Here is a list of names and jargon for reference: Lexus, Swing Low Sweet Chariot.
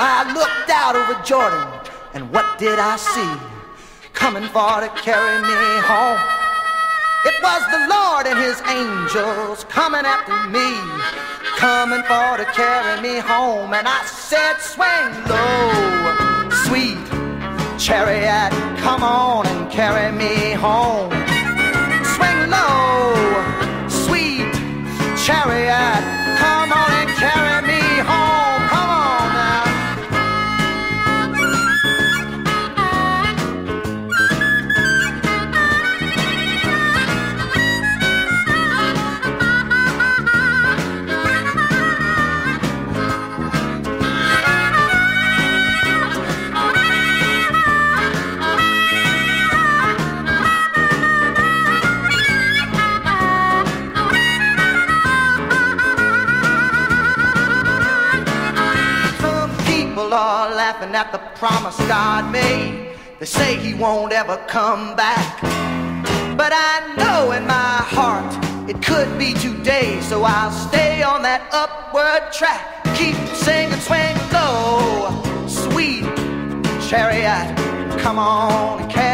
I looked out over Jordan, and what did I see? Coming for to carry me home. It was the Lord and his angels coming after me, coming for to carry me home. And I said, swing low, sweet chariot, come on and carry me home. Swing low, sweet chariot, come on and carry me home. Come on now. Are laughing at the promise God made. They say he won't ever come back, but I know in my heart it could be today. So I'll stay on that upward track. Keep singing, swing low, sweet chariot, come on,